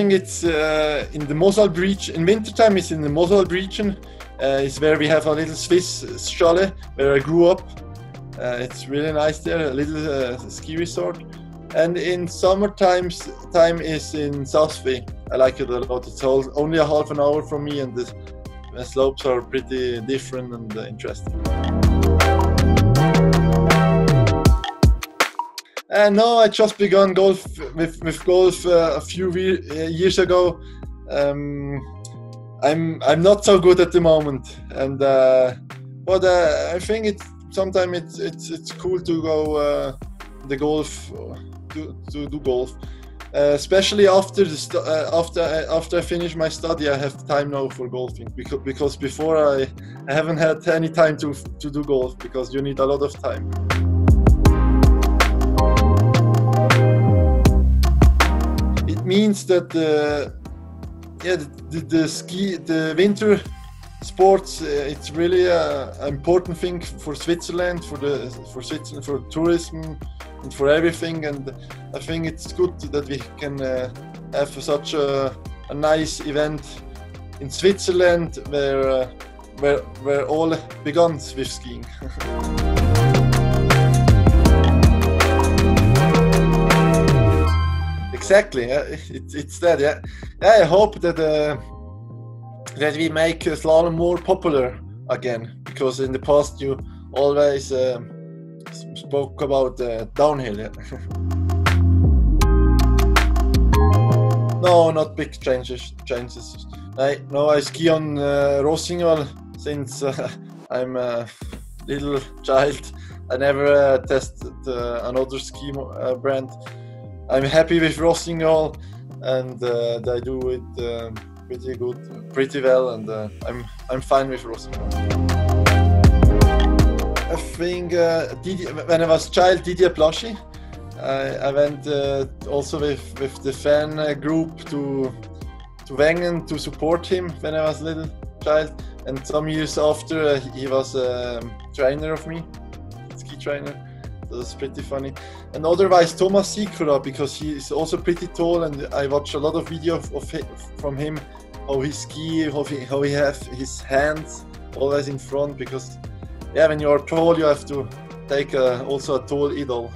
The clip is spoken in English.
think it's in the Mosel region. In wintertime, it's in the Mosel region. It's where we have a little Swiss chalet where I grew up. It's really nice there, a little ski resort. And in summertime, time is in Saalfeld. I like it a lot. It's only a half an hour from me, and the slopes are pretty different and interesting. And no, I just began golf with golf a few years ago. I'm not so good at the moment, and but I think sometimes it's cool to go do golf, especially after I finish my study. I have time now for golfing because before I haven't had any time to do golf, because you need a lot of time. It means that the winter sports, it's really an important thing for Switzerland, for tourism, and for everything. And I think it's good that we can have such a nice event in Switzerland, where all begins with skiing. Exactly, yeah. It's that. Yeah, I hope that we make slalom more popular again, because in the past you always spoke about downhill. Yeah. No, not big changes. I ski on Rossignol since I'm a little child. I never tested another ski brand. I'm happy with Rossignol, and I do it pretty good, pretty well, and I'm fine with Rossignol. I think when I was a child, Didier Plaschy, I went also with the fan group to Wengen to support him when I was a little child, and some years after he was a trainer of me, ski trainer. That's pretty funny. And otherwise, Thomas Sikura, because he is also pretty tall, and I watch a lot of videos from him, how he skis, how he has his hands always in front, because yeah, when you are tall, you have to take also a tall idol.